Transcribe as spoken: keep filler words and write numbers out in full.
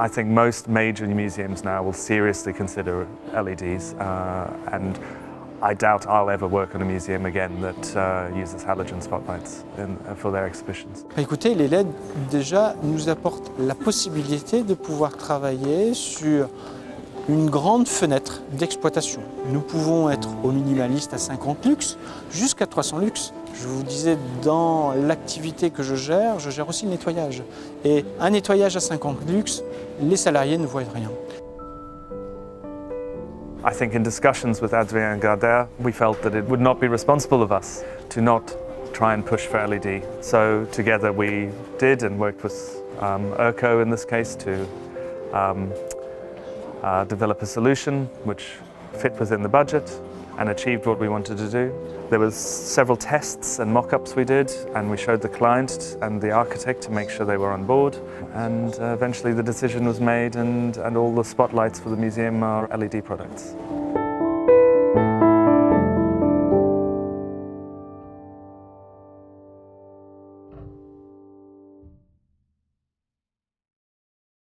I think most major museums now will seriously consider L E Ds, uh, and I doubt I'll ever work in a museum again that uh, uses halogen spotlights in, uh, for their exhibitions. Écoutez, les L E D déjà nous apportent la possibilité de pouvoir travailler sur une grande fenêtre d'exploitation. Nous pouvons être au minimaliste à cinquante lux jusqu'à trois cents lux. Je vous disais, dans l'activité que je gère, je gère aussi le nettoyage. Et un nettoyage à cinquante lux, les salariés ne voient rien. I think in discussions with Adrien Gardère, we felt that it would not be responsible of us to not try and push for L E D. So together we did and worked with um, ERCO in this case to um, uh, develop a solution which fit within the budget and achieved what we wanted to do. There was several tests and mock-ups we did, and we showed the client and the architect to make sure they were on board. And uh, eventually the decision was made, and, and all the spotlights for the museum are L E D products.